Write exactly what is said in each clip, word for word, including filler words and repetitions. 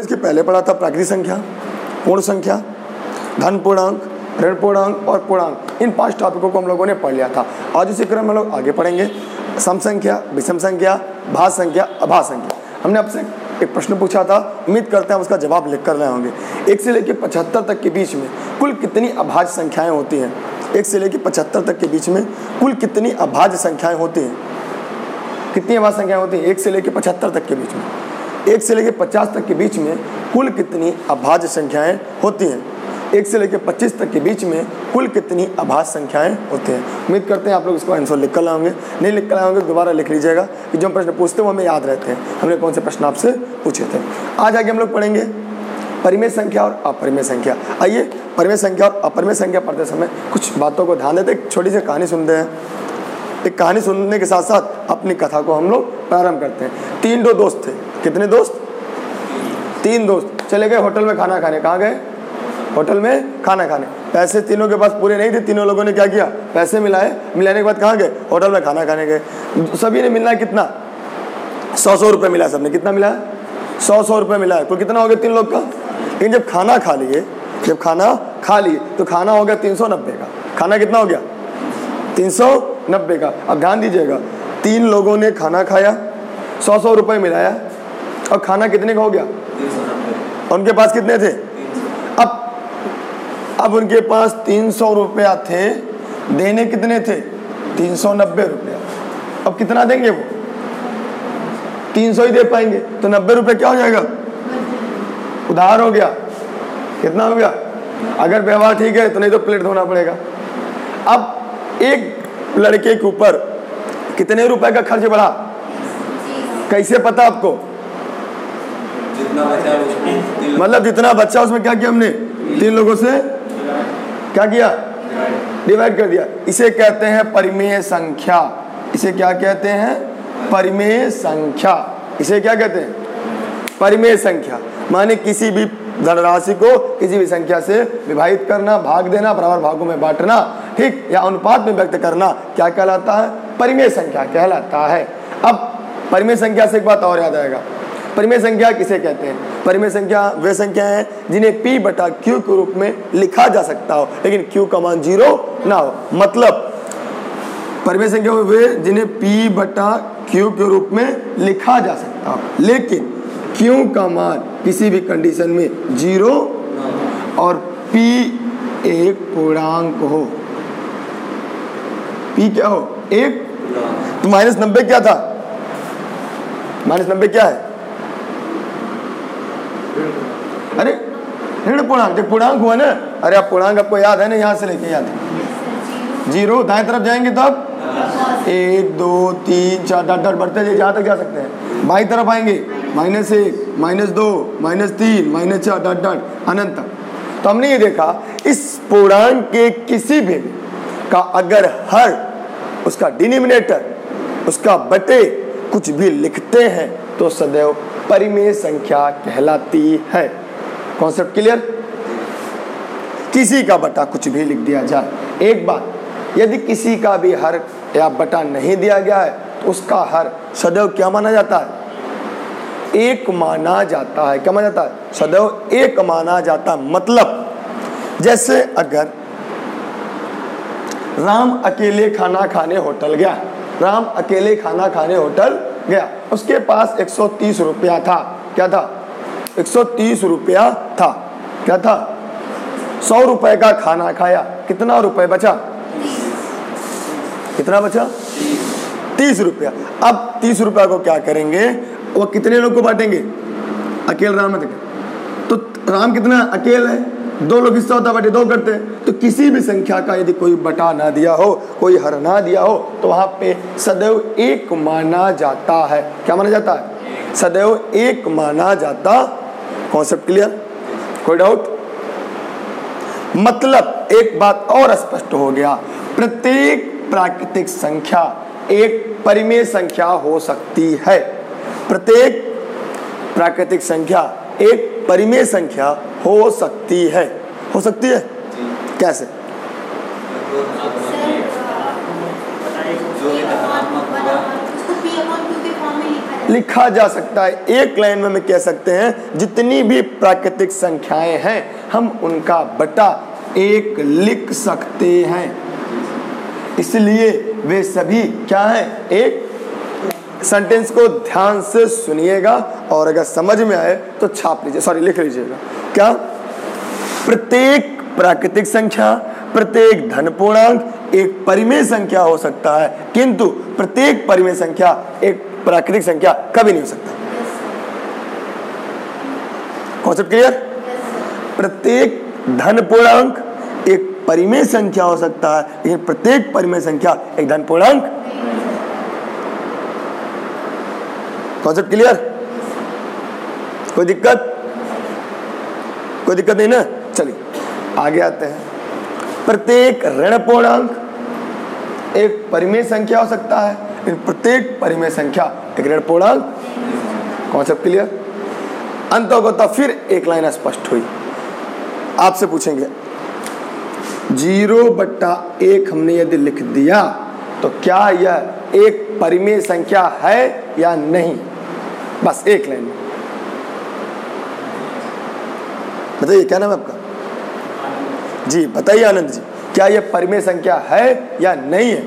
इसके पहले पढ़ा था प्राकृतिक संख्या, पूर्ण संख्या, धन पूर्णांक, ऋण पूर्णांक और पूर्णांक, इन पांच टॉपिकों को हम लोगों ने पढ़ लिया था। आज इसी क्रम में हम लोग आगे पढ़ेंगे सम संख्या, विषम संख्या, भाज्य संख्या, अभाज्य संख्या। हमने आपसे एक प्रश्न पूछा था, उम्मीद करते हैं उसका जवाब लिख कर रहे होंगे। एक से लेकर पचहत्तर तक के बीच में कुल कितनी अभाज्य संख्याएं होती हैं? एक से लेकर पचहत्तर तक के बीच में कुल कितनी अभाज्य संख्याएं होती हैं? कितनी अभाज्य संख्याएं होती हैं एक से लेकर पचहत्तर तक के बीच में? एक से लेकर पचास तक के बीच में कुल कितनी अभाज्य संख्याएं होती हैं? एक से लेकर पच्चीस तक के बीच में कुल कितनी अभाज्य संख्याएं होती हैं? उम्मीद करते हैं आप लोग इसको आंसर लिख कर लाए होंगे। नहीं लिख कर लाए होंगे दोबारा लिख लीजिएगा कि जो हम प्रश्न पूछते हैं वो हमें याद रहते हैं, हमने कौन से प्रश्न आपसे पूछे थे। आज आगे हम लोग पढ़ेंगे परिमेय संख्या और अपरिमेय संख्या। आइए परिमेय संख्या और अपरिमेय संख्या पढ़ते समय कुछ बातों को ध्यान देते हैं। एक छोटी सी कहानी सुनते हैं, एक कहानी सुनने के साथ साथ अपनी कथा को हम लोग प्रारंभ करते हैं। तीन दो दोस्त थे। कितने दोस्त? तीन दोस्त। चले गए होटल में खाना खाने। कहाँ गए? होटल में खाना खाने। पैसे तीनों के पास पूरे नहीं थे। तीनों लोगों ने क्या किया? पैसे मिलाए। मिलाने के बाद कहाँ गए? होटल में खाना खाने गए। सभी ने मिलना कितना? सौ सौ रुपये मिला। सबने कितना मिला? सौ सौ रुपये मिला। कुल कितना हो गया तीन लोग का? लेकिन जब खाना खा लिए जब खाना खा लिए तो खाना हो गया तीन सौ नब्बे का। खाना कितना हो गया? तीन सौ नब्बे का। अब ध्यान दीजिएगा, तीन लोगों ने खाना खाया, सौ सौ रुपये मिलाया और खाना कितने का हो गया? और उनके पास कितने थे? अब अब उनके पास तीन सौ रुपया थे, देने कितने थे? तीन सौ नब्बे रुपया। अब कितना देंगे वो? तीन सौ ही दे पाएंगे, तो नब्बे रुपये क्या हो जाएगा? उधार हो गया। कितना हो गया? अगर व्यवहार ठीक है तो, नहीं तो प्लेट धोना पड़ेगा। अब एक लड़के के ऊपर कितने रुपए का खर्च बढ़ा? कैसे पता आपको? जितना बचा, मतलब जितना बचा उसमें क्या किया हमने? तीन लोगों से क्या किया? डिवाइड कर दिया। इसे कहते हैं परिमेय संख्या। इसे क्या कहते हैं? परिमेय संख्या। इसे क्या कहते हैं? परिमेय संख्या। माने किसी भी धनराशि को किसी भी संख्या से विभाजित करना, भाग देना, बराबर भागों में बांटना, ठीक, या अनुपात में व्यक्त करना क्या कहलाता है? परिमेय संख्या कहलाता है। अब परिमेय संख्या से एक बात और याद आएगा, परिमेय संख्या किसे कहते हैं? परिमेय संख्या वे संख्या है जिन्हें P बटा Q के रूप में लिखा जा सकता हो लेकिन Q का मान जीरो ना हो। मतलब परिमेय संख्या वे जिन्हें P बटा Q के रूप में लिखा जा सकता हो लेकिन Q का मान किसी भी कंडीशन में जीरो और P एक पूर्णांक हो। P क्या हो? एक। तो माइनस नब्बे क्या था? माइनस नब्बे क्या है? अरे ऋण पूर्णांक। जब पूर्णांक हुआ ना, अरे आप पूर्णांक आपको याद है ना, यहाँ से लेके याद है। जीरो दाएं तरफ जाएंगे तो आप एक दो तीन चार डॉट डॉट बढ़ते जाइए जहाँ तक जा सकते हैं। बाई तरफ आएंगे माइनस एक, माइनस दो, माइनस तीन, माइनस चार डॉट डॉट अनंत तक। तो हमने ये देखा इस पूर्णांक के किसी भी का अगर हर उसका डिनोमिनेटर उसका बटे कुछ भी लिखते हैं तो सदैव परिमेय संख्या कहलाती है। Concept clear? किसी का बटा कुछ भी लिख दिया जाए। एक बात, यदि किसी का भी हर या बटा नहीं दिया गया है तो उसका हर सदैव क्या माना जाता है? एक माना जाता है। क्या माना जाता है? सदैव एक माना जाता है। मतलब जैसे अगर राम अकेले खाना खाने होटल गया, राम अकेले खाना खाने होटल गया, उसके पास एक सौ तीस रुपया था। क्या था? एक सौ तीस रुपया था। क्या था? सौ रुपए का खाना खाया, कितना रुपए बचा? कितना बचा? तीस रुपया। अब तीस रुपया को क्या करेंगे? वो कितने लोग को बांटेंगे? अकेले राम है तो राम कितना अकेले है, दो लोग हिस्सा होता बटे दो करते हैं। तो किसी भी संख्या का यदि कोई बटा ना दिया हो, कोई हर ना दिया हो, तो वहाँ पे सदैव एक माना जाता है। क्या माना जाता है? सदैव एक माना जाता। Concept clear? कोई डाउट? मतलब एक बात और स्पष्ट हो गया, प्रत्येक प्राकृतिक संख्या एक परिमेय संख्या हो सकती है। प्रत्येक प्राकृतिक संख्या एक परिमेय संख्या हो सकती है। हो सकती है कैसे? लिखा जा सकता है। एक लाइन में हम कह सकते हैं जितनी भी प्राकृतिक संख्याएं हैं हम उनका बटा एक लिख सकते हैं, इसलिए वे सभी क्या हैं एक। सेंटेंस को ध्यान से सुनिएगा और अगर समझ में आए तो छाप लीजिए, सॉरी लिख लीजिएगा। क्या प्रत्येक प्राकृतिक संख्या, प्रत्येक धन पूर्णांक एक परिमेय संख्या हो सकता है, किंतु प्रत्येक परिमेय संख्या एक प्राकृतिक संख्या कभी नहीं हो सकता। Concept clear? प्रत्येक धन पूर्णांक एक परिमेय संख्या हो सकता है लेकिन प्रत्येक परिमेय संख्या एक धन पूर्णांक। Concept clear? कोई दिक्कत कोई दिक्कत नहीं ना? चलिए आगे आते हैं। प्रत्येक ऋण पूर्णांक एक परिमेय संख्या हो सकता है लेकिन प्रत्येक परिमेय संख्या एक ऋण पूर्णांक। Concept clear? अंततः फिर एक लाइन स्पष्ट हुई। आपसे पूछेंगे जीरो बट्टा एक हमने यदि लिख दिया तो क्या यह एक परिमेय संख्या है या नहीं? बस एक लाइन बताइए। क्या नाम है आपका जी? बताइए आनंद जी, क्या यह परिमेय संख्या है या नहीं है?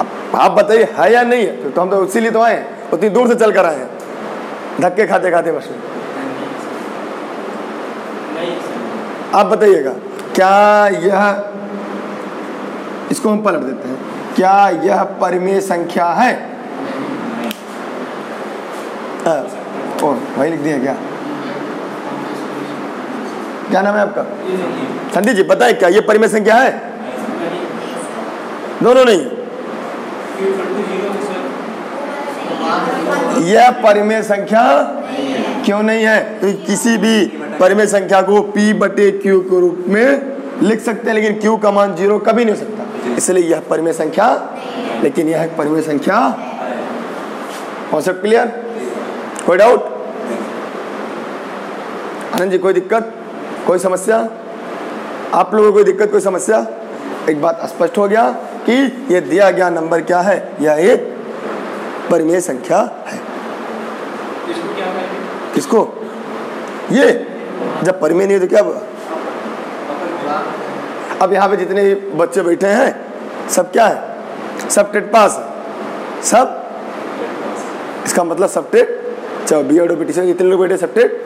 अब आप बताइए है या नहीं है, तो हम तो उसी लिए तो आए हैं, उतनी दूर से चल कर आए हैं धक्के खाते खाते बस। आप बताइएगा क्या यह, इसको हम पलट देते हैं, क्या यह परिमेय संख्या है? आ, ओ, वही लिख दिया। क्या क्या नाम है आपका? संदीप जी बताइए क्या यह परिमेय संख्या है? दोनों नहीं, नहीं। यह परिमेय संख्या क्यों नहीं है? तो किसी भी परिमेय संख्या को P बटे Q के रूप में लिख सकते हैं लेकिन Q का मान जीरो कभी नहीं हो सकता, इसलिए यह परिमेय संख्या, लेकिन यह परिमेय संख्या। Concept clear? कोई डाउट आनंद जी? कोई दिक्कत कोई समस्या? आप लोगों को कोई दिक्कत कोई समस्या? एक बात स्पष्ट हो गया कि यह दिया गया नंबर क्या है, यह एक परिमेय संख्या है। किसको? ये जब परिमेय नहीं है तो क्या हुआ? अब यहाँ पे जितने बच्चे बैठे हैं सब क्या है? सब टेट पास है, सब। इसका मतलब सब टेट, चाहे बी एड पीटीसी जितने लोग बैठे सब टेट।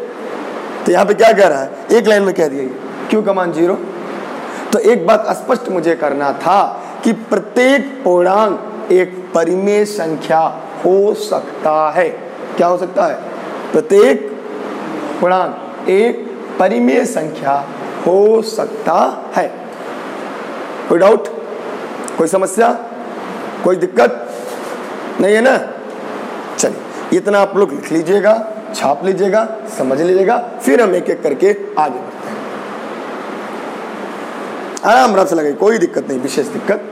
तो यहाँ पे क्या कह रहा है? एक लाइन में कह दिया क्यों का मान जीरो। तो एक बात स्पष्ट मुझे करना था कि प्रत्येक पूर्णांक एक परिमेय संख्या हो सकता है। क्या हो सकता है? प्रत्येक पूर्णांक एक परिमेय संख्या हो सकता है। कोई डाउट कोई समस्या कोई दिक्कत नहीं है ना? चलिए इतना आप लोग लिख लीजिएगा, छाप लीजिएगा, समझ लीजिएगा, फिर हम एक एक करके आगे बढ़ते हैं। आराम आराम से लगे, कोई दिक्कत नहीं, विशेष दिक्कत।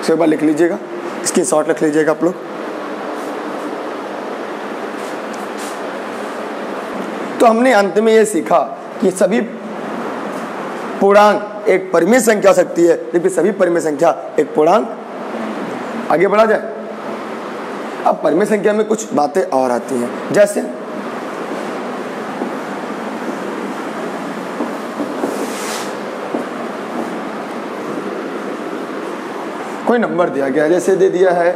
इसके बाद लिख लीजिएगा, इसकी शॉर्ट लिख लीजिएगा आप लोग। तो हमने अंत में ये सीखा कि सभी पूर्णांक एक परिमेय संख्या हो सकती है लेकिन सभी परिमेय संख्या एक पूर्णांक। आगे बढ़ा जाए। अब परिमेय संख्या में कुछ बातें और आती हैं, जैसे कोई नंबर दिया गया, जैसे दे दिया है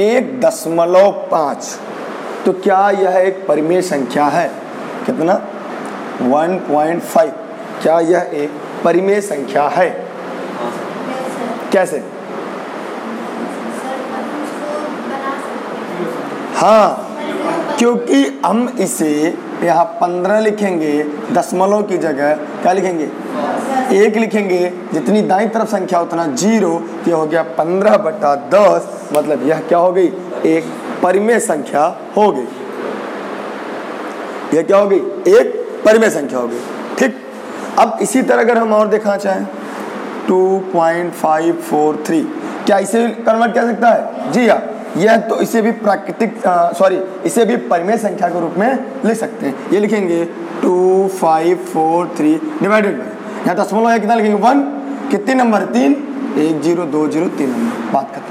एक दशमलव पाँच, तो क्या यह एक परिमेय संख्या है? कितना? One point five. क्या यह एक परिमेय संख्या है? कैसे? हाँ, क्योंकि हम इसे यहाँ पंद्रह लिखेंगे दशमलव की जगह, क्या लिखेंगे? एक लिखेंगे, जितनी दाईं तरफ संख्या उतना जीरो। ये हो गया पंद्रह बटा दस, मतलब यह क्या हो गई? एक परिमेय संख्या हो गई। यह क्या हो गई? एक परिमेय संख्या हो गई। ठीक। अब इसी तरह अगर हम और देखना चाहें two point five four three, क्या इसे कन्वर्ट कर सकता है? जी हाँ, यह तो इसे भी प्राकृतिक सॉरी इसे भी परिमेय संख्या के रूप में लिख सकते हैं। ये लिखेंगे two five four three divided by, यहाँ दशमलव है कितना लिखेंगे? वन, कितने नंबर तीन, एक जीरो दो जीरो तीन नंबर, बात करते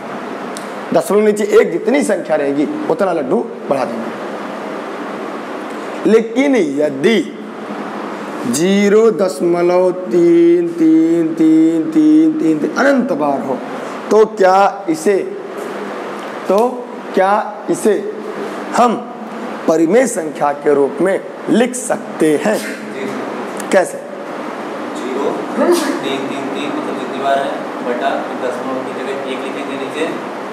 दसवें नीचे एक जितनी संख्या रहेगी उतना लड्डू बढ़ा देंगे। लेकिन यदि जीरो दशमलव तीन तीन तीन तीन तीन तीन अनंत बार हो तो क्या इसे तो क्या इसे हम परिमेय संख्या के रूप में लिख सकते हैं? कैसे? जीरो तीन तीन तीन मतलब जितनी बार है बटा दशमलव की जगह एक लिखेंगे नीचे,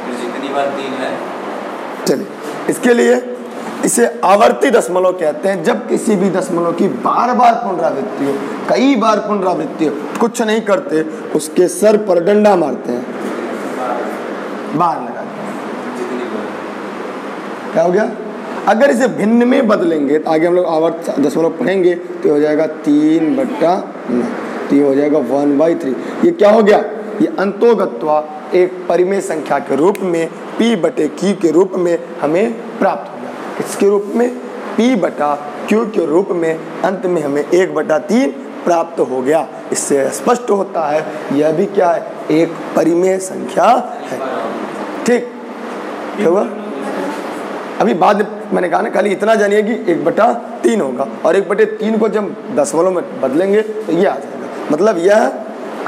फिर जितनी बार तीन है। चलिए, इसके लिए इसे आवर्ती दशमलव कहते हैं। जब किसी भी दशमलव की बार बार पुनरावृत्ति हो, कई बार पुनरावृत्ति हो, कुछ नहीं करते, उसके सर पर डंडा मारते हैं, बार लगाते हैं। क्या हो गया? अगर इसे भिन्न में बदलेंगे तो आगे हम लोग आवर्त दशमलव पढ़ेंगे तो हो जाएगा तीन बट्टा नौ, तो ये हो जाएगा वन बाई थ्री। ये क्या हो गया? ये अंतोगत्वा एक परिमेय संख्या के रूप में पी बटे क्यू के रूप में हमें प्राप्त हो गया। इसके रूप में पी बटा क्यू के रूप में अंत में हमें एक बटा तीन प्राप्त हो गया। इससे स्पष्ट होता है यह भी क्या है, एक परिमेय संख्या है। ठीक हुआ? अभी बाद मैंने कहा ना, खाली इतना जानिए कि एक बटा तीन होगा और एक बटे तीन को जब दशमलव में बदलेंगे तो ये आ जाएगा। मतलब यह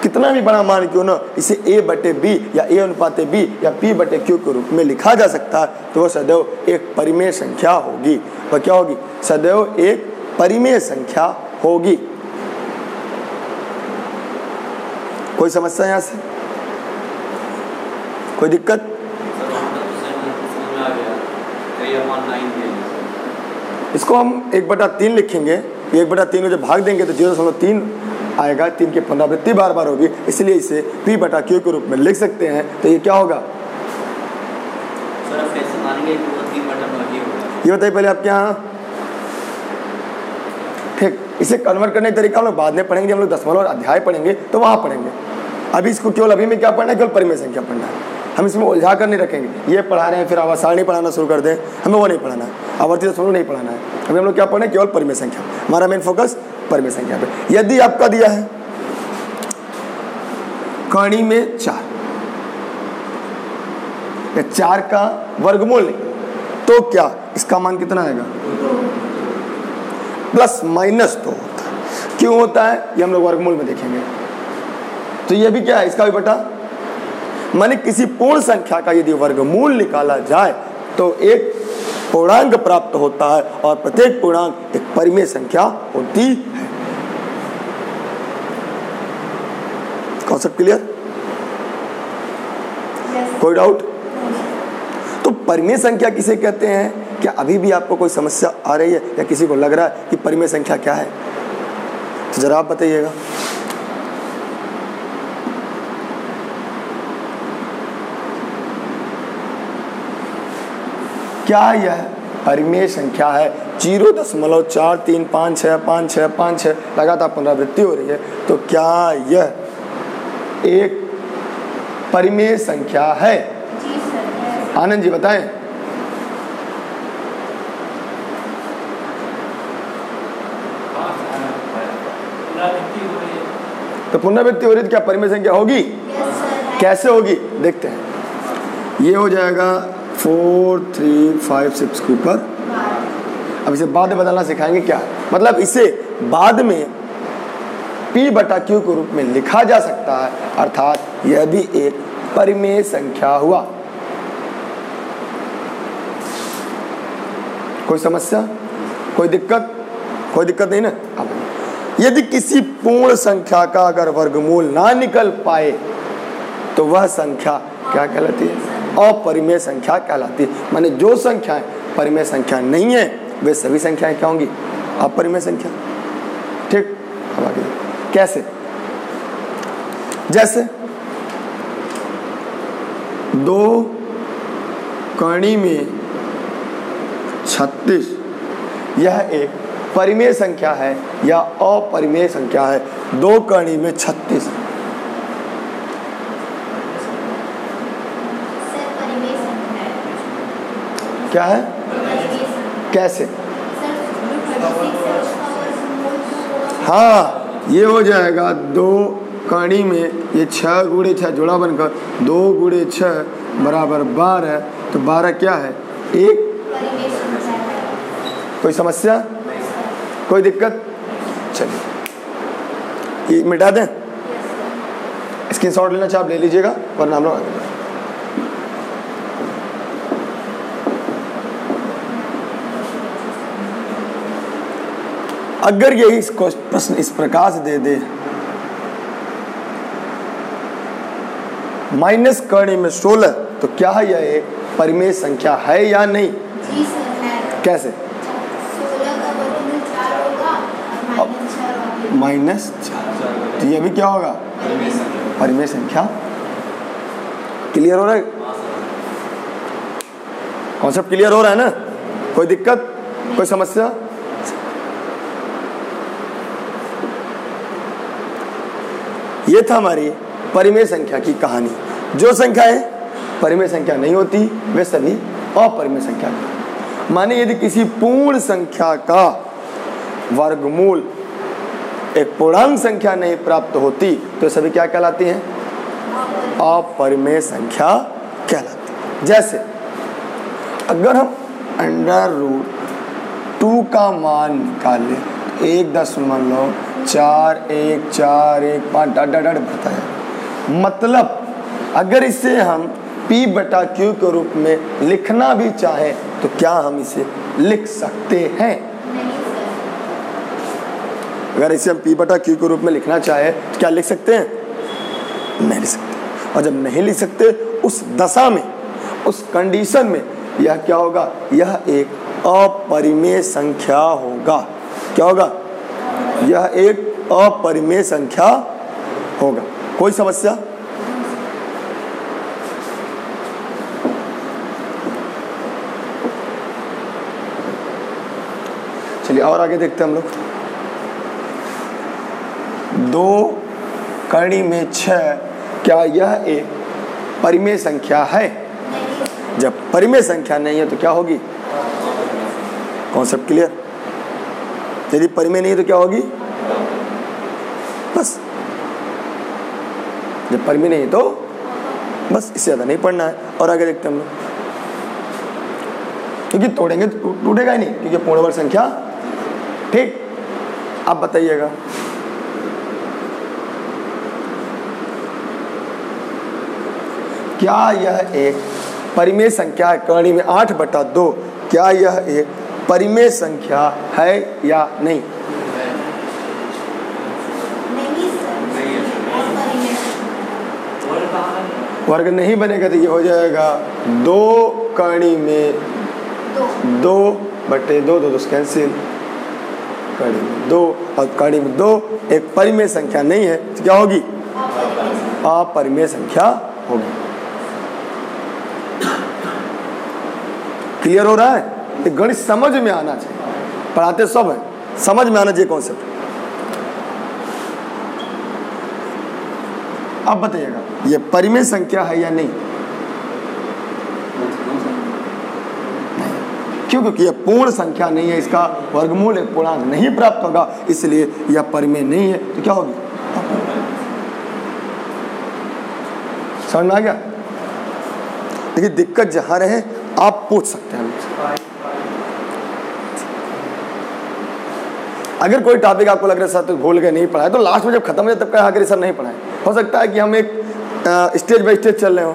कितना भी बड़ा मान क्यों ना, इसे a बटे बी या a अनुपात बी या p बटे क्यू के रूप में लिखा जा सकता है, तो वह सदैव एक परिमेय संख्या होगी। वह क्या होगी? सदैव एक परिमेय संख्या होगी। कोई समस्या यहाँ से? कोई दिक्कत? इसको हम एक बटा तीन लिखेंगे, एक बटा तीन को जब भाग देंगे तो जीरो दशमलव तीन आएगा। तीन की पुनरावृत्ति बार बार होगी, इसलिए इसे पी बटा क्यू के रूप में लिख सकते हैं। तो ये क्या होगा? ये बताइए पहले आपके यहाँ। ठीक, इसे कन्वर्ट करने का तरीका हम लोग बाद में पढ़ेंगे। हम लोग दशमलव अध्याय पढ़ेंगे तो वहाँ पढ़ेंगे। अभी इसको केवल अभी में क्या पढ़ना है? केवल परिमेय संख्या पढ़ना है। हम इसमें उलझा कर नहीं रखेंगे, ये पढ़ा रहे हैं फिर आवर्त सारणी पढ़ाना शुरू कर दें, हमें वो नहीं पढ़ाना है। आवर्ती दशमलव नहीं पढ़ाना है हमें। हम लोग क्या पढ़ना है? केवल परिमेय संख्या। हमारा मेन फोकस परिमेय संख्या पे। यदि आपका दिया है कणी में चार, चार का वर्गमूल नहीं, तो क्या इसका मान कितना आएगा? प्लस माइनस दो होता है। क्यों होता है ये हम लोग वर्गमूल में देखेंगे। तो यह भी क्या है? इसका भी बटा, माने किसी पूर्ण संख्या का यदि वर्गमूल निकाला जाए तो एक पूर्णांक प्राप्त होता है और प्रत्येक पूर्णांक एक परिमेय संख्या होती है। Concept clear? yes. कोई डाउट? yes. तो परिमेय संख्या किसे कहते हैं? क्या अभी भी आपको कोई समस्या आ रही है या किसी को लग रहा है कि परिमेय संख्या क्या है? तो जरा आप बताइएगा। क्या यह परिमेय संख्या है? जीरो दशमलव चार तीन पाँच छः पाँच छः पाँच छः लगातार पुनरावृत्ति हो रही है, तो क्या यह एक परिमेय संख्या है? आनंद जी बताएं। तो पुनरावृत्ति हो रही है, क्या परिमेय संख्या होगी? कैसे होगी देखते हैं। ये हो जाएगा फोर थ्री फाइव सिक्स के ऊपर। अब इसे बाद में बदलना सिखाएंगे क्या, मतलब इसे बाद में पी बटा क्यू के रूप में लिखा जा सकता है, अर्थात यह भी एक परिमेय संख्या हुआ। कोई समस्या? कोई दिक्कत? कोई दिक्कत नहीं ना। अब यदि किसी पूर्ण संख्या का अगर वर्गमूल ना निकल पाए तो वह संख्या क्या कहलाती है? अपरिमेय संख्या कहलाती है। माने जो संख्याएं परिमेय संख्या नहीं है वे सभी संख्याएं क्या होंगी? अपरिमेय संख्या। ठीक, अब आगे कैसे? जैसे दो कणी में छत्तीस, यह एक परिमेय संख्या है या अपरिमेय संख्या है? दो कणी में छत्तीस क्या है? कैसे? हाँ, ये हो जाएगा दो कड़ी में ये छः गुड़े छः जोड़ा बनकर दो गुड़े छः बराबर बारह। तो बारह क्या है? एक। कोई समस्या, कोई दिक्कत? चलिए ये मिटा दें। स्क्रीन शॉट लेना चाहे आप ले लीजिएगा, वरना हम लोग आगे बढ़ें। अगर यही प्रश्न इस प्रकार से दे दे, माइनस करने में सोलह, तो क्या है यह एक परिमेय संख्या है या नहीं? जी सर, है। कैसे? सोलह का वर्गमूल चार होगा, माइनस चार, तो यह भी क्या होगा? परिमेय संख्या। क्लियर हो रहा है कॉन्सेप्ट? क्लियर हो रहा है ना? कोई दिक्कत, कोई समस्या? ये था हमारी परिमेय संख्या की कहानी। जो संख्याएं परिमेय संख्या नहीं होती वे सभी अपरिमेय संख्या होती। माने यदि किसी पूर्ण संख्या का वर्गमूल एक पूर्णांक संख्या नहीं प्राप्त होती तो सभी क्या कहलाती हैं? अपरिमेय संख्या कहलाती है। जैसे अगर हम अंडर रूट टू का मान निकालें, एक दशमलव चार एक चार एक पाँच डट डट डट बताया। मतलब अगर इसे हम पी बटा क्यू के रूप में लिखना भी चाहें तो क्या हम इसे लिख सकते हैं? अगर इसे हम पी बटा क्यू के रूप में लिखना चाहें तो क्या लिख सकते हैं? नहीं लिख सकते। और जब नहीं लिख सकते उस दशा में, उस कंडीशन में यह क्या होगा? यह एक अपरिमेय संख्या होगा। क्या होगा? यह एक अपरिमेय संख्या होगा। कोई समस्या? चलिए और आगे देखते हैं हम लोग। दो कड़ी में छह, क्या यह एक परिमेय संख्या है? जब परिमेय संख्या नहीं है तो क्या होगी? Concept clear? यदि परिमेय नहीं है तो क्या होगी? बस। जब परिमेय नहीं है तो बस, इससे ज्यादा नहीं पढ़ना है। और आगे देखते हैं हम लोग, क्योंकि तोड़ेंगे तो टूटेगा ही नहीं, क्योंकि पूर्णवर्ग संख्या। ठीक, आप बताइएगा। क्या यह एक परिमेय संख्या है? कड़ी में आठ बटा दो, क्या यह एक परिमेय संख्या है या नहीं? वर्ग नहीं बनेगा तो ये हो जाएगा दो कड़ी में दो बटे दो, दो कैंसिल, कड़ी में दो और कड़ी में दो एक परिमेय संख्या नहीं है तो क्या होगी? अपरिमेय संख्या होगी। क्लियर हो रहा है? गणित समझ में आना चाहिए, पढ़ाते सब है, समझ में आना चाहिए कॉन्सेप्ट। अब बताइएगा ये परिमेय संख्या है या नहीं? क्यों? क्योंकि यह पूर्ण संख्या नहीं है, इसका वर्गमूल एक पूर्णांक नहीं प्राप्त होगा, इसलिए यह परिमेय नहीं है तो क्या होगी? समझ में आ गया? देखिए दिक्कत जहां रहे आप पूछ सकते हैं। अगर कोई टॉपिक आपको लग रहा है सर तो भूल गए, नहीं पढ़ाए, तो लास्ट में जब खत्म हो जाए तब कहा कि सर नहीं पढ़ाए। हो सकता है कि हम एक स्टेज बाय स्टेज चल रहे हो।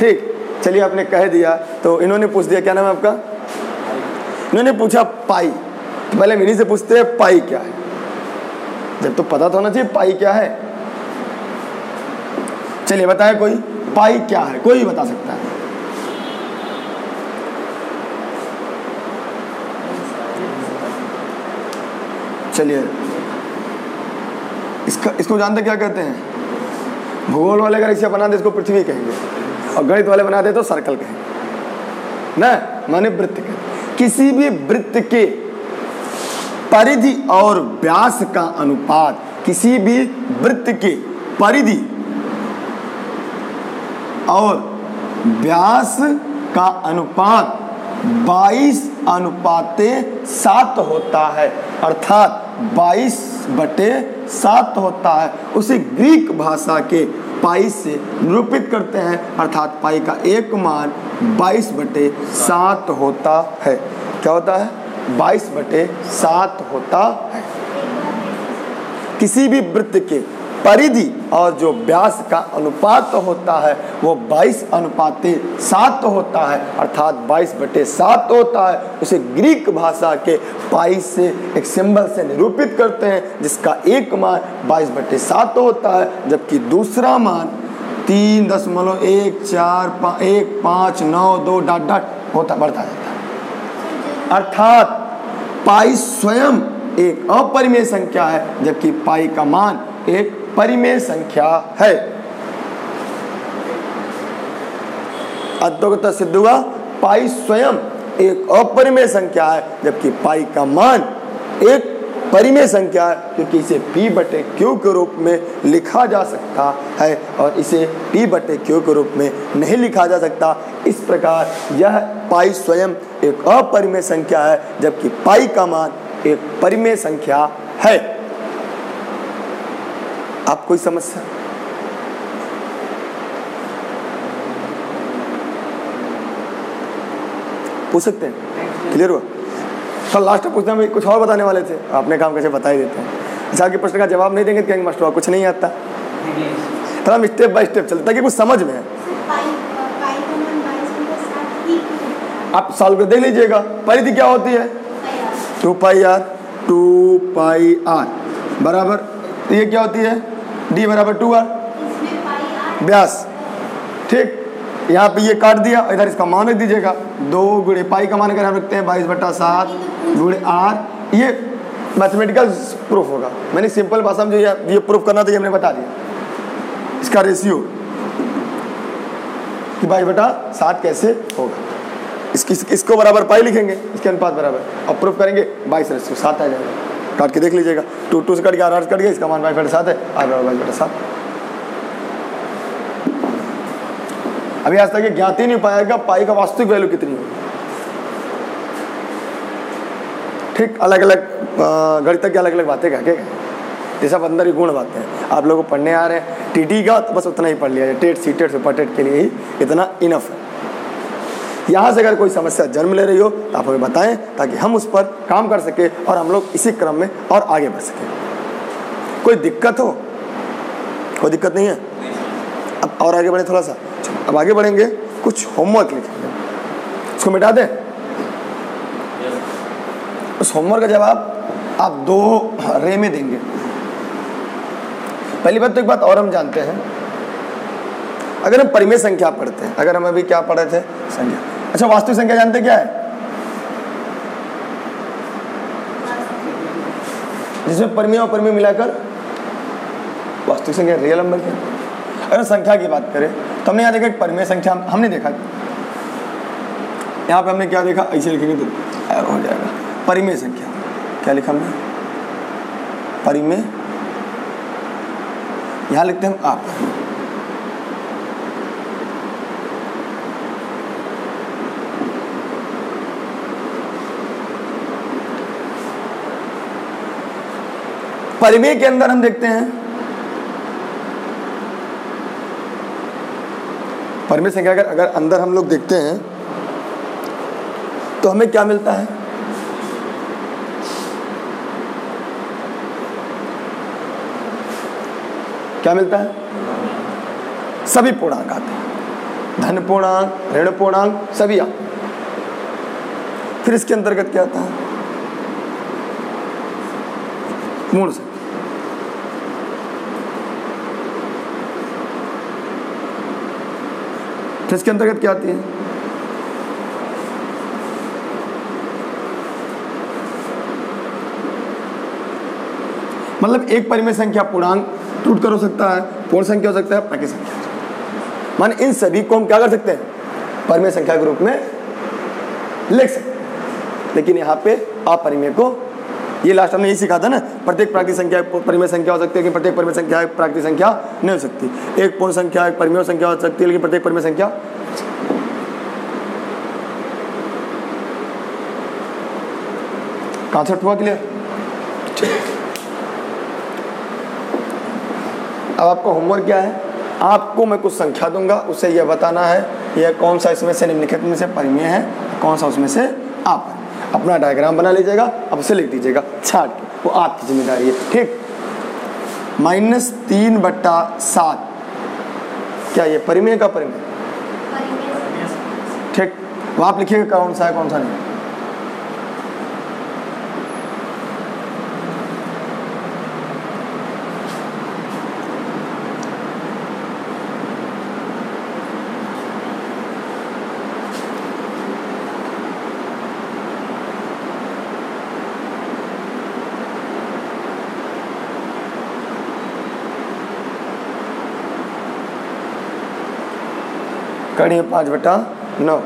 ठीक, चलिए आपने कह दिया तो इन्होंने पूछ दिया, क्या नाम है आपका? इन्होंने पूछा पाई, तो पहले मेरी से पूछते हैं पाई क्या है? जब तो पता तो होना चाहिए पाई क्या है। चलिए बताए कोई पाई क्या है? कोई भी बता सकता है। चलिए इसका इसको जानते क्या कहते हैं? भूगोल वाले अगर इसे बना दे इसको पृथ्वी कहेंगे, और गणित वाले बना दे तो सर्कल कहेंगे ना, माने वृत्त कहेंगे। किसी भी वृत्त के परिधि और व्यास का अनुपात, किसी भी वृत्त के परिधि और व्यास का अनुपात बाईस अनुपाते सात होता है, अर्थात बाईस बटे सात होता है उसे ग्रीक भाषा के पाई से निरूपित करते हैं, अर्थात पाई का एक मान बाईस बटे सात होता है। क्या होता है? बाईस बटे सात होता है। किसी भी वृत्त के परिधि और जो व्यास का अनुपात होता है वो बाईस अनुपात सात होता है, अर्थात बाईस बटे सात होता है। उसे ग्रीक भाषा के पाई से एक सिंबल से निरूपित करते हैं जिसका एक मान बाईस बटे सात होता है, जबकि दूसरा मान तीन दशमलव एक चार पा, एक पाँच नौ दो डॉट डॉट होता बढ़ता जाता है। अर्थात पाई स्वयं एक अपरिमेय संख्या है जबकि पाई का मान एक परिमेय संख्या है। अतः सिद्ध हुआ पाई स्वयं एक अपरिमेय संख्या है जबकि पाई का मान एक परिमेय संख्या है, क्योंकि इसे पी बटे क्यू के रूप में लिखा जा सकता है और इसे पी बटे क्यू के रूप में नहीं लिखा जा सकता। इस प्रकार यह पाई स्वयं एक अपरिमेय संख्या है जबकि पाई का मान एक परिमेय संख्या है। आप कोई समस्या? पूछ सकते हैं? क्लियर हुआ? तो लास्ट में पूछना, कुछ और बताने वाले थे, आपने काम कैसे बता ही देते हैं। अच्छा, आपके प्रश्न का जवाब नहीं देंगे तो कहेंगे मास्टर कुछ नहीं आता। थोड़ा हम स्टेप बाय स्टेप चलते हैं कि कुछ समझ में है। आप सॉल्व कर देख लीजिएगा। परिधि क्या होती है? Two pi r. Two pi r बराबर ये क्या होती है? डी बराबर टू आर व्यास। ठीक, यहाँ पे ये काट दिया, इधर इसका मान रख दीजिएगा। दो गुणे पाई का मान कर हम रखते हैं बाईस बटा सात गुणे आर। ये मैथमेटिकल प्रूफ होगा। मैंने सिंपल भाषा में जो ये प्रूफ करना था ये हमने बता दिया। इसका रेशियो बाईस बटा सात कैसे होगा, इसकी इसको बराबर पाई लिखेंगे, इसके अनुपात बराबर और प्रूफ करेंगे बाईस रेशियो सात आ जाएगा। काट के देख लीजिएगा, टू टू से कट गया, आठ कट गया, इसका मान बाईस बटा सात है, आठ बराबर बाईस बटा सात। अभी आज तक ये ज्ञात ही नहीं पाएगा पाई का वास्तविक वैल्यू कितनी होगी। ठीक, अलग अलग गणित की अलग अलग बातें कह के ये सब अंदर ही गुण बातें हैं। आप लोगों को पढ़ने आ रहे हैं टी टी का तो बस उतना ही पढ़ लिया जाए, TET C TET super TET के लिए ही इतना इनफ है। यहाँ से अगर कोई समस्या जन्म ले रही हो तो आप हमें बताएं ताकि हम उस पर काम कर सके और हम लोग इसी क्रम में और आगे बढ़ सकें। कोई दिक्कत हो? कोई दिक्कत नहीं है। अब और आगे बढ़े थोड़ा सा। अब आगे बढ़ेंगे, कुछ होमवर्क लिखेंगे, उसको मिटा दें। उस होमवर्क का जवाब आप दो रे में देंगे। पहली बात तो एक बात और हम जानते हैं, अगर हम परिमेय संख्या पढ़ते हैं, अगर हम अभी क्या पढ़े थे संख्या, अच्छा वास्तविक संख्या जानते क्या है? जिसमें परिमेय और परिमेय मिलाकर वास्तविक संख्या रियल नंबर क्या है। अगर संख्या की बात करें तो हमने यहाँ देखा एक परिमेय संख्या हमने देखा, यहाँ पे हमने क्या देखा, ऐसे लिखेंगे तो एरर हो जाएगा। परिमेय संख्या क्या लिखा हमने? परिमेय यहाँ लिखते हम आप परिमेय के अंदर हम देखते हैं परिमेय संख्या अगर अगर अंदर हम लोग देखते हैं तो हमें क्या मिलता है? क्या मिलता है? सभी पूर्णांक आते हैं, धन पूर्णांक ऋण पूर्णांक सभी आते हैं। फिर इसके अंतर्गत क्या आता है? मूल संख्या। इसके अंतर्गत क्या आती है? मतलब एक परिमेय संख्या पूर्णांक टूट कर हो सकता है, पूर्ण संख्या हो सकता है, प्राकृत संख्या हो सकता है। माने इन सभी को हम क्या कर सकते हैं? परिमेय संख्या के रूप में लिख सकते हैं। लेकिन यहाँ पे अपरिमेय को ये लास्ट हमने यही सीखा था ना, प्रत्येक प्राकृतिक संख्या परिमेय संख्या हो सकती है लेकिन प्रत्येक परिमेय संख्या प्राकृतिक संख्या नहीं हो सकती। एक पूर्ण संख्या एक परिमेय संख्या हो सकती है लेकिन प्रत्येक परिमेय संख्या। कॉन्सेप्ट हुआ क्लियर? अब आपका होमवर्क क्या है, आपको मैं कुछ संख्या दूंगा, उसे यह बताना है यह कौन सा इसमें से निम्नलिखित में से परिमेय है, कौन सा उसमें से आप। अपना डायग्राम बना लीजिएगा, अब उसे लिख दीजिएगा छाट के, वो आपकी जिम्मेदारी है। ठीक, माइनस तीन बट्टा सात क्या ये परिमेय का परिमेय? ठीक, वो आप लिखिएगा कौन सा है कौन सा नहीं। पाँच बटा नौ,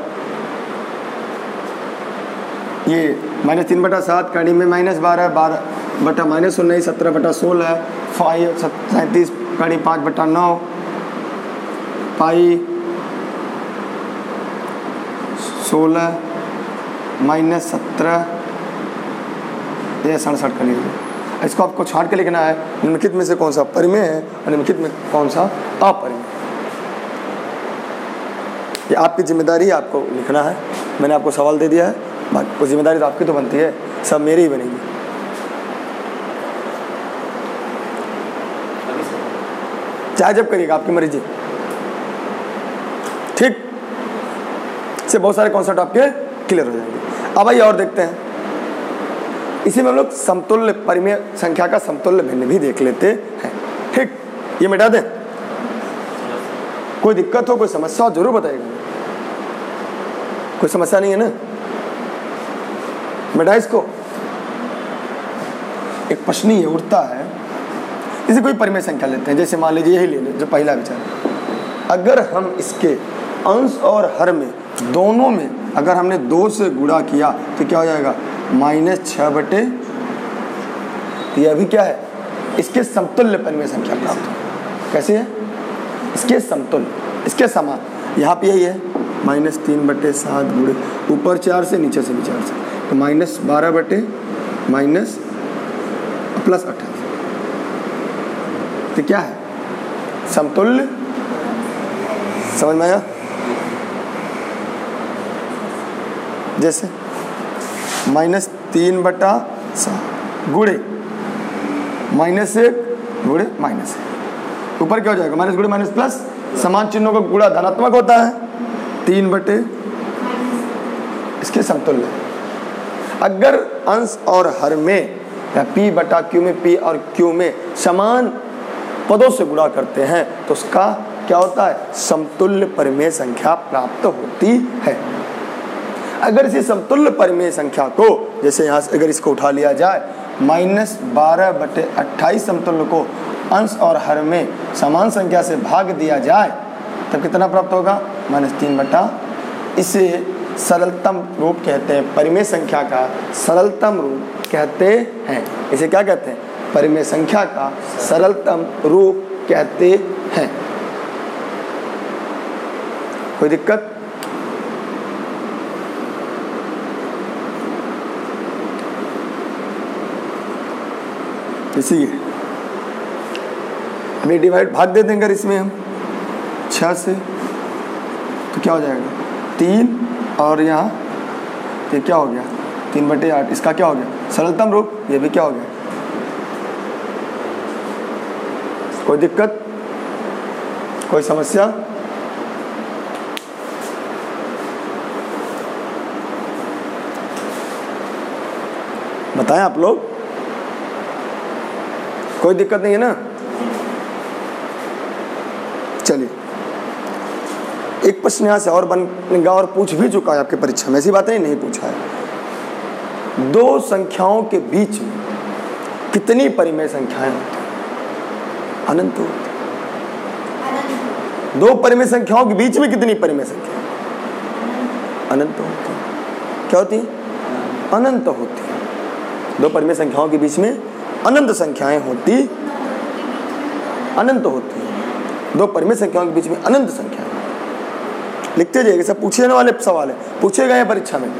ये माइनस तीन बटा सात, कड़ी में माइनस बारह, बारह बटा माइनस उन्नीस, सत्रह बटा सोलह, फाइव सैंतीस, कड़ी पाँच बटा नौ, पाई सोलह माइनस सत्रह, यह सड़सठ का लीजिए। इसको आपको छांट के लिखना है निम्नलिखित में से कौन सा परिमेय है और निम्नलिखित में कौन सा अपरिमेय है। ये आपकी जिम्मेदारी, आपको लिखना है। मैंने आपको सवाल दे दिया है, बाकी वो जिम्मेदारी तो आपकी तो बनती है, सब मेरी ही बनेगी। चाहे जब करिएगा, आपकी मर्जी। ठीक, इससे बहुत सारे कॉन्सेप्ट आपके क्लियर हो जाएंगे। अब आइए और देखते हैं, इसी में हम लोग समतुल्य परिमेय संख्या का समतुल्य भिन्न भी देख लेते हैं। ठीक, ये मिटा दें। कोई दिक्कत हो, कोई समस्या हो जरूर बताइएगा। कोई समस्या नहीं है ना? बेटा इसको एक प्रश्न ये उठता है, इसे कोई परिमेय संख्या लेते हैं, जैसे मान लीजिए यही ले लें जो पहला विचार। अगर हम इसके अंश और हर में दोनों में अगर हमने दो से गुणा किया तो क्या हो जाएगा? माइनस छः बटे, यह भी क्या है? इसके समतुल्य परिमेय संख्या प्राप्त हो। कैसे है? इसके समतुल्य, इसके समान। यहाँ पे यही है माइनस तीन बटे सात, गुड़े ऊपर चार से नीचे से भी चार से, तो माइनस बारह बटे माइनस प्लस अट्ठाईस, तो क्या है समतुल्य? समझ में आया? जैसे माइनस तीन बटा सात गुड़े माइनस एक गुड़े माइनस एक, ऊपर क्या हो जाएगा? माइनस गुड़े माइनस प्लस, समान चिन्हों का गुणा धनात्मक होता है, तीन बटे इसके समतुल्य। अगर अंश और हर में या पी बटा क्यू में, पी और क्यू में समान पदों से गुणा करते हैं तो उसका क्या होता है? समतुल्य परिमेय संख्या प्राप्त होती है। अगर इसी समतुल्य परिमेय संख्या को, जैसे यहाँ से अगर इसको उठा लिया जाए, माइनस बारह बटे अट्ठाईस समतुल्य को अंश और हर में समान संख्या से भाग दिया जाए तब कितना प्राप्त होगा? माइनस तीन बटा। इसे सरलतम रूप कहते हैं, परिमेय संख्या का सरलतम रूप कहते हैं। इसे क्या कहते हैं? परिमेय संख्या का सरलतम रूप कहते हैं। कोई दिक्कत? इसी में डिवाइड भाग दे देंगे इसमें हम छः से, तो क्या हो जाएगा? तीन और यहाँ ये क्या हो गया? तीन बटे आठ। इसका क्या हो गया? सरलतम रूप। ये भी क्या हो गया? कोई दिक्कत, कोई समस्या? बताएं आप लोग, कोई दिक्कत नहीं है ना? चलिए, एक प्रश्न यहाँ से और बनेगा और पूछ भी चुका है आपके परीक्षा में, ऐसी बातें ही नहीं पूछा है। दो संख्याओं के बीच में कितनी परिमेय संख्याएं होती हैं? अनंत होती। दो परिमेय संख्याओं के बीच में कितनी परिमेय संख्या? अनंत होती। क्या होती? अनंत होती है। दो परिमेय संख्याओं के बीच में अनंत संख्याएं होती, अनंत होती। दो परिमेय संख्याओं के बीच में अनंत संख्या लिखते जाइए, सब पूछने वाले सवाल है, पूछे गए परीक्षा में।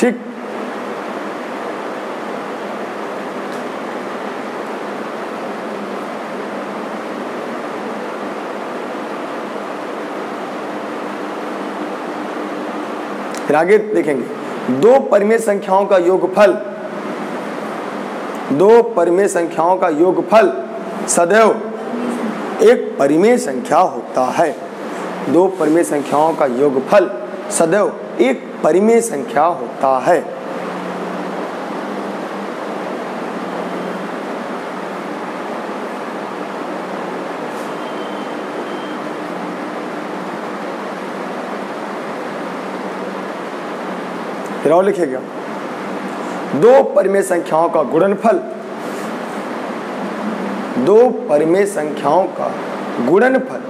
ठीक, फिर आगे देखेंगे दो परिमेय संख्याओं का योगफल, दो परिमेय संख्याओं का योगफल सदैव एक परिमेय संख्या होता है। दो परिमेय संख्याओं का योगफल सदैव एक परिमेय संख्या होता है। फिर और लिखेगा दो परिमेय संख्याओं का गुणनफल, दो परिमेय संख्याओं का गुणनफल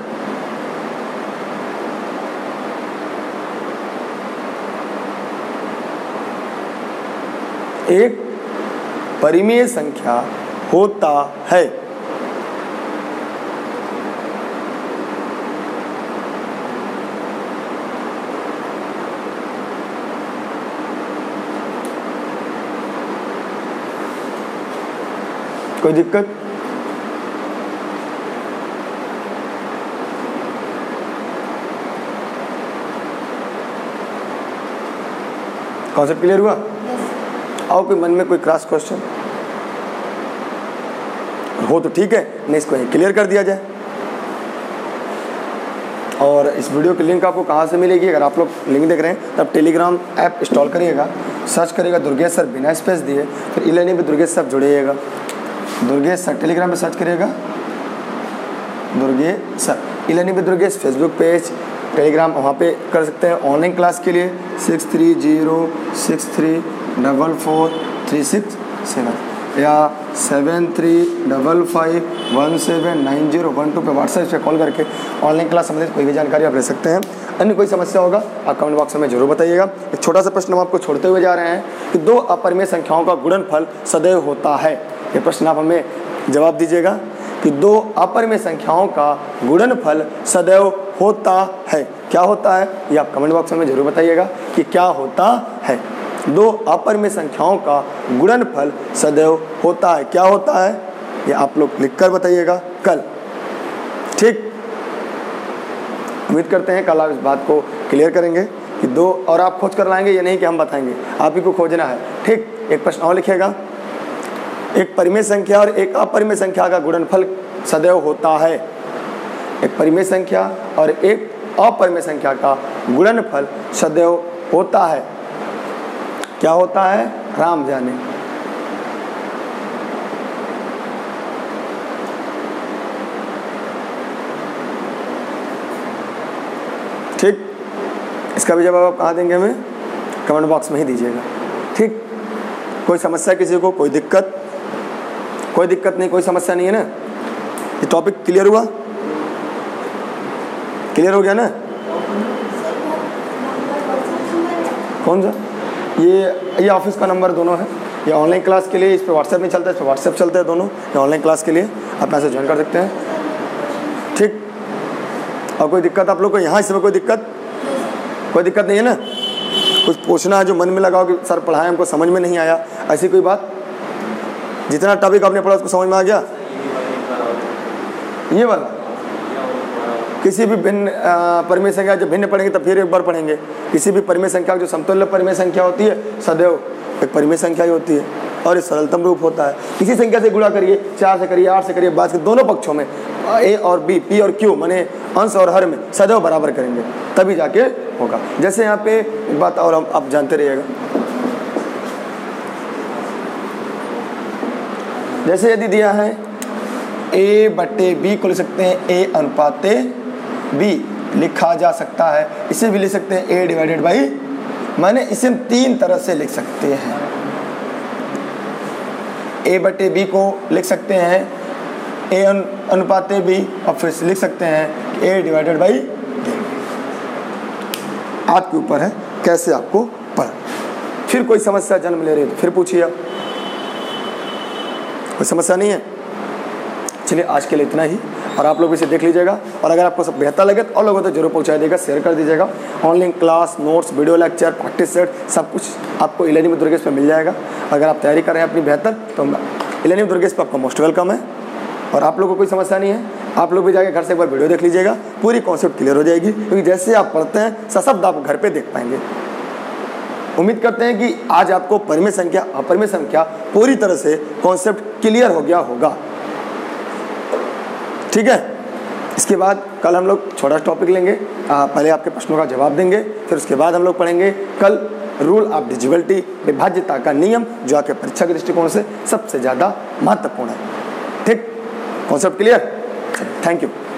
एक परिमेय संख्या होता है। कोई दिक्कत? कॉन्सेप्ट क्लियर हुआ? आओ कोई मन में कोई क्रॉस क्वेश्चन हो तो ठीक है, नहीं इसको क्लियर कर दिया जाए। और इस वीडियो की लिंक आपको कहाँ से मिलेगी? अगर आप लोग लिंक देख रहे हैं तो आप टेलीग्राम ऐप इंस्टॉल करिएगा, सर्च करिएगा दुर्गेश सर बिना स्पेस दिए, फिर ई लर्निंग में दुर्गेश सर जुड़िएगा, दुर्गेश सर टेलीग्राम पे सर्च करिएगा दुर्गेश सर, ई लर्निंग में दुर्गेश फेसबुक पेज टेलीग्राम वहाँ पे कर सकते हैं। ऑनलाइन क्लास के लिए six three zero six three double four three six seven या seven three double five one seven nine zero one two पर व्हाट्सएप से कॉल करके ऑनलाइन क्लास संबंधित कोई भी जानकारी आप ले सकते हैं। अन्य कोई समस्या होगा आप कमेंट बॉक्स में जरूर बताइएगा। एक छोटा सा प्रश्न हम आपको छोड़ते हुए जा रहे हैं कि दो अपरिमेय संख्याओं का गुणनफल सदैव होता है। ये प्रश्न आप हमें जवाब दीजिएगा कि दो अपरिमेय संख्याओं का गुणनफल सदैव होता है। क्या होता है ये आप कमेंट बॉक्स में जरूर बताइएगा कि क्या होता है। दो अपरिमेय संख्याओं का गुणनफल सदैव होता है, क्या होता है ये आप लोग लिखकर बताइएगा कल। ठीक, उम्मीद करते हैं कल आप इस बात को क्लियर करेंगे कि दो, और आप खोज कर लाएंगे ये नहीं कि हम बताएंगे, आप ही को खोजना है। ठीक, एक प्रश्न और लिखेगा एक परिमेय संख्या और एक अपरिमेय संख्या का गुणनफल सदैव होता है। एक परिमेय संख्या और एक अपरिमेय संख्या का गुणनफल सदैव होता है, क्या होता है राम जाने। ठीक, इसका भी जवाब आप कहाँ देंगे हमें? कमेंट बॉक्स में ही दीजिएगा। ठीक, कोई समस्या किसी को, कोई दिक्कत? कोई दिक्कत नहीं, कोई समस्या नहीं है ना? ये टॉपिक क्लियर हुआ? क्लियर हो गया ना? कौन सा? ये ये ऑफिस का नंबर दोनों है, ये ऑनलाइन क्लास के लिए इस पर व्हाट्सएप नहीं चलता है, इस पर व्हाट्सएप चलता है दोनों। ये ऑनलाइन क्लास के लिए आप यहाँ से ज्वाइन कर सकते हैं। ठीक, और कोई दिक्कत आप लोग को यहाँ इसमें कोई दिक्कत? कोई दिक्कत नहीं है ना? कुछ पूछना है जो मन में लगाओ कि सर पढ़ाया हमको समझ में नहीं आया, ऐसी कोई बात? जितना टॉपिक आपने पढ़ा उसको समझ में आ गया? ये वाला किसी भी भिन्न परिमेय संख्या जब भिन्न पढ़ेंगे तब फिर एक बार पढ़ेंगे। किसी भी परिमेय संख्या जो समतुल्य परिमेय संख्या होती है सदैव एक परिमेय संख्या ही होती है और ये सरलतम रूप होता है। इसी संख्या से गुणा करिए, चार से करिए, आठ से करिए, बाईस के दोनों पक्षों में ए और बी, पी और क्यू, माने अंश और हर में सदैव बराबर करेंगे तभी जाके होगा। जैसे यहाँ पे एक बात और आप जानते रहिएगा, जैसे यदि दिया है ए बटे बी को ले सकते हैं ए अनुपाते बी लिखा जा सकता है, इसे भी ले सकते हैं ए डिवाइडेड बाई, माने इसे हम तीन तरह से लिख सकते हैं। ए बटे बी को लिख सकते हैं ए अनुपाते बी और फिर से लिख सकते हैं ए डिवाइडेड बाई बी। आपके ऊपर है कैसे आपको पढ़। फिर कोई समस्या जन्म ले रही है फिर पूछिए आप, कोई समस्या नहीं है। चलिए आज के लिए इतना ही, और आप लोग इसे देख लीजिएगा और अगर आपको सब बेहतर लगे तो और लोगों तक जरूर पहुंचा देगा, शेयर कर दीजिएगा। Online class, notes, video lecture, practice set सब कुछ आपको ई लर्निंग विद दुर्गेश पर मिल जाएगा। अगर आप तैयारी कर रहे हैं अपनी बेहतर तो ई लर्निंग विद दुर्गेश पर आपका मोस्ट वेलकम है। और आप लोगों को कोई समस्या नहीं है, आप लोग भी जाके घर से एक बार वीडियो देख लीजिएगा, पूरी कॉन्सेप्ट क्लियर हो जाएगी, क्योंकि जैसे आप पढ़ते हैं सशब्द आप घर पर देख पाएंगे। उम्मीद करते हैं कि आज आपको परिमेय संख्या अपरिमेय संख्या पूरी तरह से कॉन्सेप्ट क्लियर हो गया होगा। ठीक है, इसके बाद कल हम लोग छोटा टॉपिक लेंगे, आ, पहले आपके प्रश्नों का जवाब देंगे, फिर उसके बाद हम लोग पढ़ेंगे कल रूल ऑफ डिविजिबिलिटी, विभाज्यता का नियम, जो आपके परीक्षा के दृष्टिकोण से सबसे ज़्यादा महत्वपूर्ण है। ठीक, कॉन्सेप्ट क्लियर। Thank you.